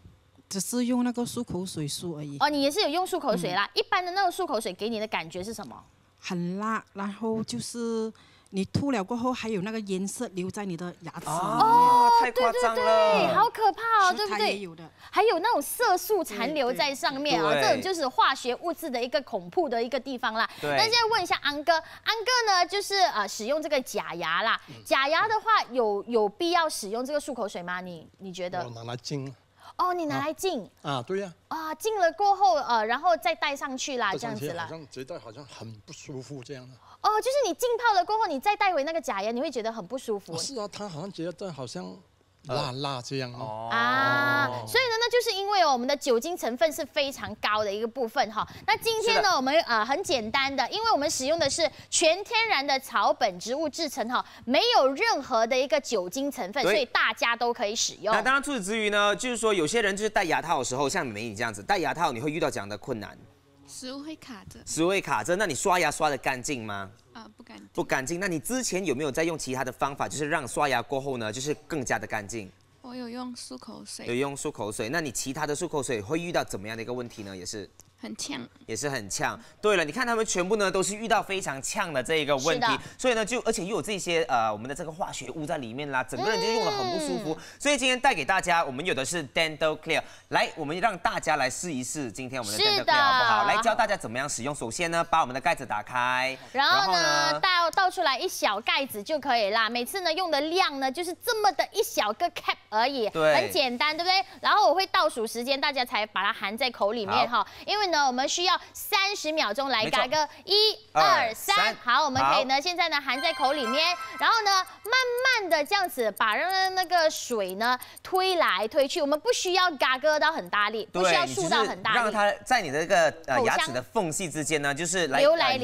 只是用那个漱口水漱而已。哦，你也是有用漱口水啦。嗯、一般的那个漱口水给你的感觉是什么？很辣，然后就是你吐了过后，还有那个颜色留在你的牙齿。哦，太夸张了，对对对，好可怕哦，对不对？有的，还有那种色素残留在上面啊、哦，这种就是化学物质的一个恐怖的一个地方啦。那现在问一下安哥，安哥呢就是呃使用这个假牙啦，假牙的话有有必要使用这个漱口水吗？你你觉得？我拿来浸。 哦，你拿来浸啊？对呀。啊，浸了过后，呃，然后再戴上去啦，这样子啦。好像觉得好像很不舒服这样的。哦，就是你浸泡了过后，你再戴回那个假牙，你会觉得很不舒服。是啊，他好像觉得好像辣辣这样哦。啊，所以呢，那就是因为我们的酒精成分是非常高的一个部分哈。那今天呢，我们呃很简单的，因为我们使用的是全天然的草本植物制成哈，没有任何的一个酒精成分，所以大家都可以使用。那当然，除此之余呢，就是说有些人就是戴牙套的时候，像美美你这样子戴牙套，你会遇到这样的困难。 食物会卡着，食物会卡着。那你刷牙刷得干净吗？啊、呃，不干净，不干净。那你之前有没有在用其他的方法，就是让刷牙过后呢，就是更加的干净？我有用漱口水，有用漱口水。那你其他的漱口水会遇到怎么样的一个问题呢？也是很呛，也是很呛。对了，你看他们全部呢都是遇到非常呛的这一个问题，所以呢就而且又有这些呃我们的这个化学物在里面啦，整个人就用得很不舒服。嗯、所以今天带给大家，我们有的是 Dental Clear， 来，我们让大家来试一试今天我们的 Dental Clear 好不好？来教大家怎么样使用。首先呢，把我们的盖子打开，然后呢倒倒出来一小盖子就可以啦。每次呢用的量呢就是这么的一小个 cap。 而已，很简单，对不对？然后我会倒数时间，大家才把它含在口里面哈。因为呢，我们需要三十秒钟来嘎个一二三。好，我们可以呢，现在呢含在口里面，然后呢慢慢的这样子把让那个水呢推来推去，我们不需要嘎个到很大力，不需要塑到很大力，让它在你的这个呃牙齿的缝隙之间呢，就是来流来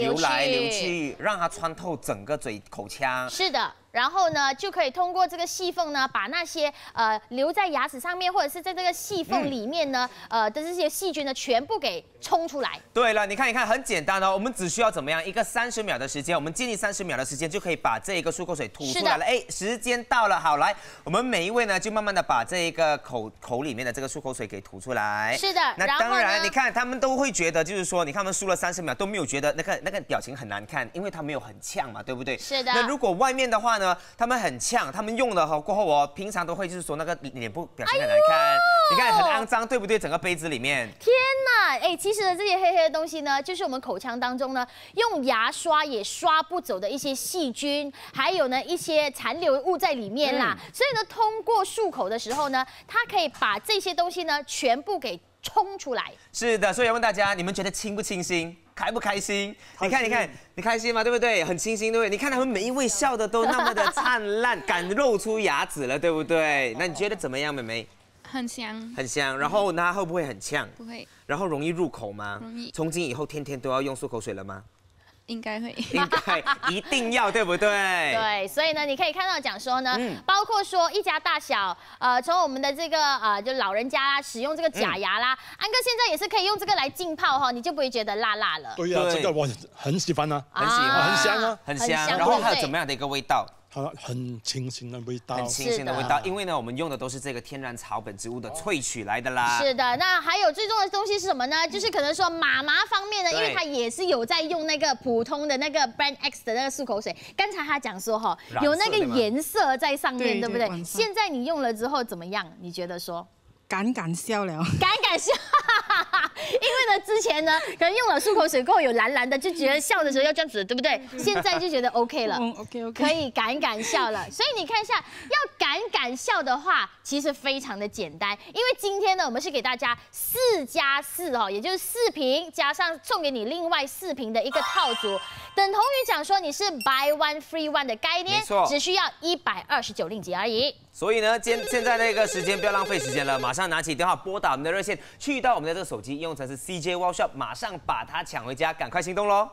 流去，让它穿透整个嘴口腔。是的。 然后呢，就可以通过这个细缝呢，把那些呃留在牙齿上面或者是在这个细缝里面呢，嗯、呃的这些细菌呢，全部给冲出来。对了，你看，你看，很简单哦，我们只需要怎么样？一个三十秒的时间，我们建立三十秒的时间就可以把这一个漱口水吐出来了。哎，时间到了，好来，我们每一位呢就慢慢的把这一个口口里面的这个漱口水给吐出来。是的，那当然，你看他们都会觉得，就是说，你看他们输了三十秒都没有觉得那个那个表情很难看，因为他没有很呛嘛，对不对？是的。那如果外面的话， 呢，他们很呛，他们用了哈过后哦，平常都会就是说那个脸部表情很难看，哎、你看很肮脏，对不对？整个杯子里面。天哪，哎，其实呢这些黑黑的东西呢，就是我们口腔当中呢，用牙刷也刷不走的一些细菌，还有呢一些残留物在里面啦。嗯、所以呢，通过漱口的时候呢，它可以把这些东西呢全部给冲出来。是的，所以要问大家，你们觉得清不清新？ 开不开心？你看，你看，你开心吗？对不对？很清新，对不对？你看他们每一位笑的都那么的灿烂，敢露出牙齿了，对不对？那你觉得怎么样，妹妹？很香，很香。然后呢，会不会很呛？不会。然后容易入口吗？容易。从今以后天天都要用漱口水了吗？ 应该会，应该一定要，对不对？对，所以呢，你可以看到讲说呢，嗯、包括说一家大小，呃，从我们的这个呃，就老人家啦，使用这个假牙啦，嗯、安哥现在也是可以用这个来浸泡哈、哦，你就不会觉得辣辣了。对呀、啊，这个我很喜欢啊，很喜欢，啊、很香啊，很香。然后还有怎么样的一个味道？ 它很清新的味道，很清新的味道，因为呢，我们用的都是这个天然草本植物的萃取来的啦。是的，那还有最重要的东西是什么呢？就是可能说妈妈方面呢，因为她也是有在用那个普通的那个 Brand X 的那个漱口水。刚才她讲说哈，有那个颜色在上面， 对, 对不对？对对现在你用了之后怎么样？你觉得说？ 敢敢笑了，敢敢笑，因为呢，之前呢，可能用了漱口水过后有蓝蓝的，就觉得笑的时候要这样子，对不对？现在就觉得 OK 了，嗯 ，OK OK， 可以敢敢笑了。所以你看一下，要敢敢笑的话，其实非常的简单，因为今天呢，我们是给大家四加四哦，也就是四瓶加上送给你另外四瓶的一个套组，等同于讲说你是 buy one free one 的概念，只需要一百二十九令吉而已。 所以呢，现现在那个时间不要浪费时间了，马上拿起电话拨打我们的热线，去到我们的这个手机应用程式 C J Wow Shop， 马上把它抢回家，赶快行动喽！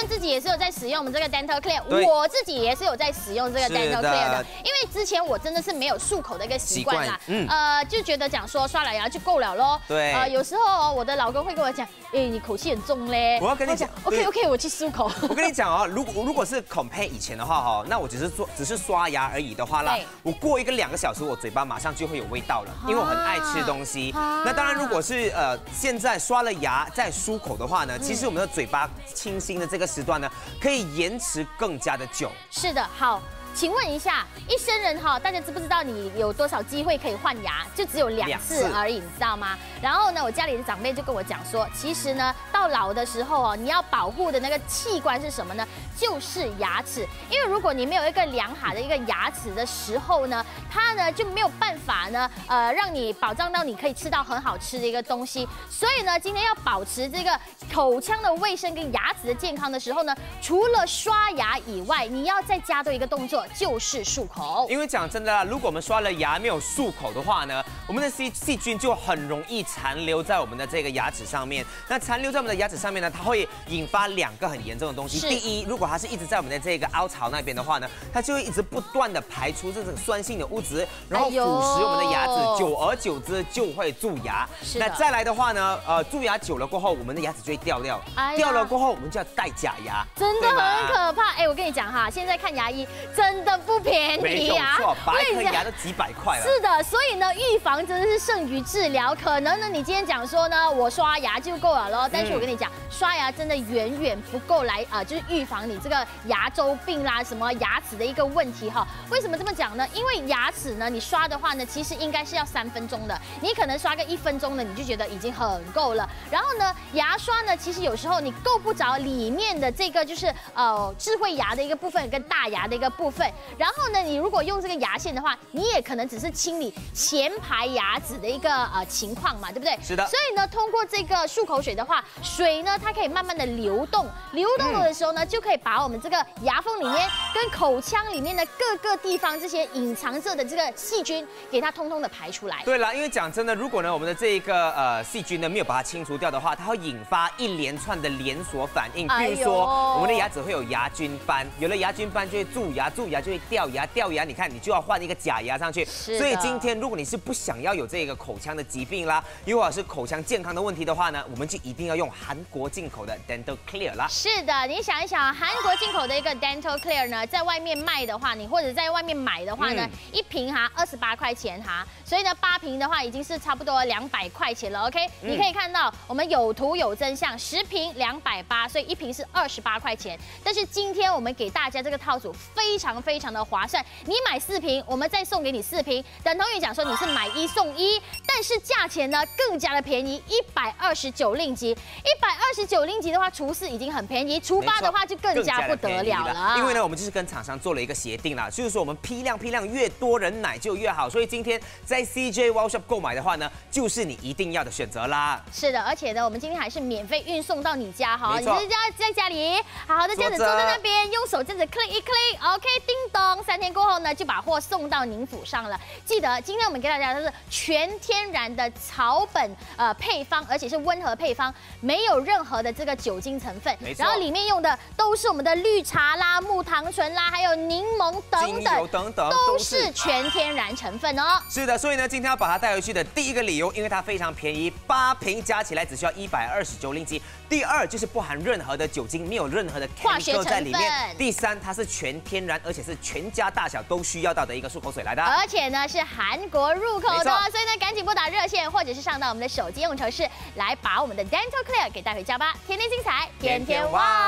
生自己也是有在使用我们这个 Dental Clear， 我自己也是有在使用这个 Dental Clear 的，因为之前我真的是没有漱口的一个习惯啦，嗯，呃，就觉得讲说刷了牙就够了咯。对，呃，有时候我的老公会跟我讲，哎，你口气很重嘞。我要跟你讲 ，OK OK， 我去漱口。我跟你讲哦，如果如果是 compare 以前的话哈，那我只是做只是刷牙而已的话啦，我过一个两个小时，我嘴巴马上就会有味道了，因为我很爱吃东西。那当然，如果是呃现在刷了牙再漱口的话呢，其实我们的嘴巴清新的这个时段呢，可以延迟更加的久。是的，好。 请问一下，一生人哈，大家知不知道你有多少机会可以换牙？就只有两次而已，你知道吗？然后呢，我家里的长辈就跟我讲说，其实呢，到老的时候哦，你要保护的那个器官是什么呢？就是牙齿。因为如果你没有一个良好的一个牙齿的时候呢，它呢就没有办法呢，呃，让你保障到你可以吃到很好吃的一个东西。所以呢，今天要保持这个口腔的卫生跟牙齿的健康的时候呢，除了刷牙以外，你要再加多一个动作。 就是漱口，因为讲真的啦，如果我们刷了牙没有漱口的话呢，我们的细细菌就很容易残留在我们的这个牙齿上面。那残留在我们的牙齿上面呢，它会引发两个很严重的东西。第一，如果它是一直在我们的这个凹槽那边的话呢，它就会一直不断的排出这种酸性的物质，然后腐蚀我们的牙齿，哎、久而久之就会蛀牙。那再来的话呢，呃，蛀牙久了过后，我们的牙齿就会掉掉，哎、掉了过后我们就要戴假牙，真的很可怕。哎，我跟你讲哈，现在看牙医真。 真的不便宜呀，拔一颗牙都几百块了。是的，所以呢，预防真的是胜于治疗。可能呢，你今天讲说呢，我刷牙就够了咯，但是我跟你讲，刷牙真的远远不够来啊、呃，就是预防你这个牙周病啦，什么牙齿的一个问题哈。为什么这么讲呢？因为牙齿呢，你刷的话呢，其实应该是要三分钟的，你可能刷个一分钟呢，你就觉得已经很够了。然后呢，牙刷呢，其实有时候你够不着里面的这个就是呃智慧牙的一个部分跟大牙的一个部分。 然后呢，你如果用这个牙线的话，你也可能只是清理前排牙齿的一个呃情况嘛，对不对？是的。所以呢，通过这个漱口水的话，水呢它可以慢慢的流动，流动的时候呢，嗯、就可以把我们这个牙缝里面跟口腔里面的各个地方这些隐藏着的这个细菌，给它通通的排出来。对啦，因为讲真的，如果呢我们的这一个呃细菌呢没有把它清除掉的话，它会引发一连串的连锁反应，比如说、哎、我们的牙齿会有牙菌斑，有了牙菌斑就会蛀牙，蛀。 牙就会掉牙，掉牙，你看你就要换一个假牙上去。所以今天如果你是不想要有这个口腔的疾病啦，又或者是口腔健康的问题的话呢，我们就一定要用韩国进口的 Dental Clear 啦。是的，你想一想，韩国进口的一个 Dental Clear 呢，在外面卖的话，你或者在外面买的话呢，嗯、一瓶哈二十八块钱哈，所以呢八瓶的话已经是差不多两百块钱了。OK，、嗯、你可以看到我们有图有真相，十瓶两百八，所以一瓶是二十八块钱。但是今天我们给大家这个套组非常。 非常的划算，你买四瓶，我们再送给你四瓶，等同于讲说你是买一送一，但是价钱呢更加的便宜，一百二十九令吉，一百二十九令吉的话，除四已经很便宜，除八的话就更加不得了了。因为呢，我们就是跟厂商做了一个协定啦，就是说我们批量批量越多人奶就越好，所以今天在 C J Wow Shop 购买的话呢，就是你一定要的选择啦。是的，而且呢，我们今天还是免费运送到你家哈，你就是要在家里好好的这样子坐在那边，用手这样子 click 一 click，OK。 叮咚，三天过后呢，就把货送到您府上了。记得今天我们给大家的是全天然的草本呃配方，而且是温和配方，没有任何的这个酒精成分。然后里面用的都是我们的绿茶啦、木糖醇啦，还有柠檬等等，等等都是全天然成分哦。是的，所以呢，今天要把它带回去的第一个理由，因为它非常便宜，八瓶加起来只需要一百二十九令吉。第二就是不含任何的酒精，没有任何的化学成分在里面。第三，它是全天然。 而且是全家大小都需要到的一个漱口水来的，而且呢是韩国入口的，所以呢赶紧拨打热线，或者是上到我们的手机用程式来把我们的 Dental Clear 给带回家吧，天天精彩，天天哇！